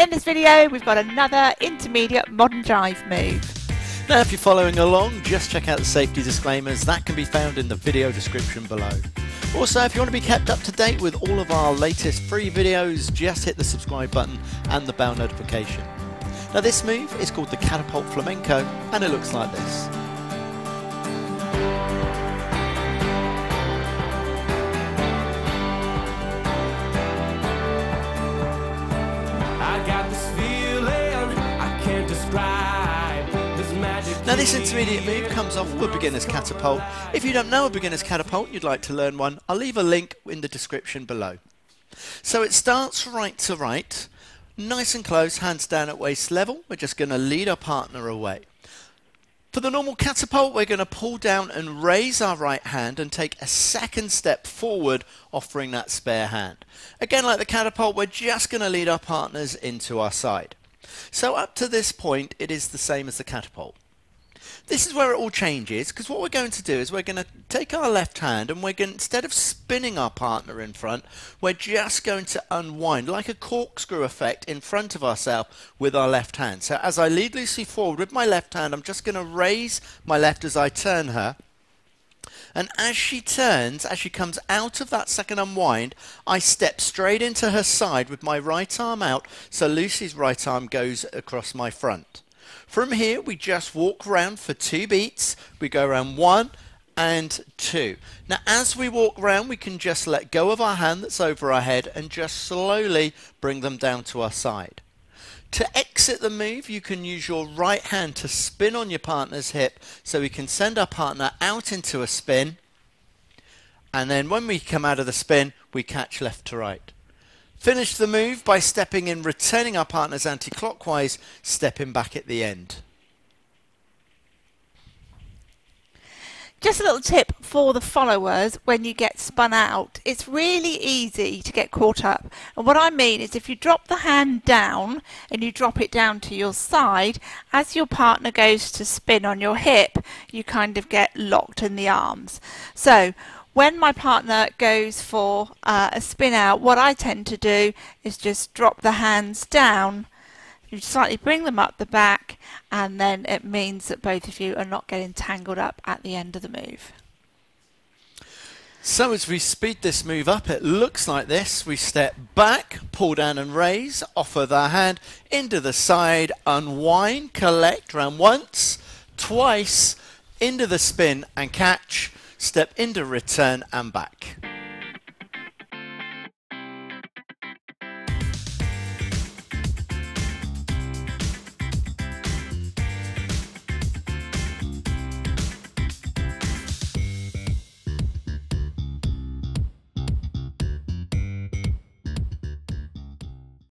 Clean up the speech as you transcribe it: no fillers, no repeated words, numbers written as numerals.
In this video, we've got another intermediate modern jive move. Now, if you're following along, just check out the safety disclaimers. That can be found in the video description below. Also, if you want to be kept up to date with all of our latest free videos, just hit the subscribe button and the bell notification. Now, this move is called the Catapult Flamenco, and it looks like this. Now, this intermediate move comes off of a beginner's catapult. If you don't know a beginner's catapult and you'd like to learn one, I'll leave a link in the description below. So it starts right to right, nice and close, hands down at waist level. We're just going to lead our partner away. For the normal catapult, we're going to pull down and raise our right hand and take a second step forward, offering that spare hand. Again, like the catapult, we're just going to lead our partners into our side. So up to this point, it is the same as the catapult. This is where it all changes, because what we're going to do is we're going to take our left hand and we're going, instead of spinning our partner in front, we're just going to unwind like a corkscrew effect in front of ourselves with our left hand. So as I lead Luci forward with my left hand, I'm just going to raise my left as I turn her. And as she turns, as she comes out of that second unwind, I step straight into her side with my right arm out, so Luci's right arm goes across my front. From here, we just walk round for 2 beats. We go round 1 and 2. Now, as we walk round, we can just let go of our hand that's over our head and just slowly bring them down to our side. To exit the move, you can use your right hand to spin on your partner's hip, so we can send our partner out into a spin, and then when we come out of the spin, we catch left to right. Finish the move by stepping in, returning our partners anti-clockwise, stepping back at the end. Just a little tip for the followers: when you get spun out, it's really easy to get caught up. And what I mean is, if you drop the hand down and you drop it down to your side, as your partner goes to spin on your hip, you kind of get locked in the arms. So when my partner goes for a spin out, what I tend to do is just drop the hands down. You slightly bring them up the back, and then it means that both of you are not getting tangled up at the end of the move. So as we speed this move up, it looks like this. We step back, pull down and raise, off of the hand, into the side, unwind, collect, round 1, 2, into the spin and catch, step into return and back.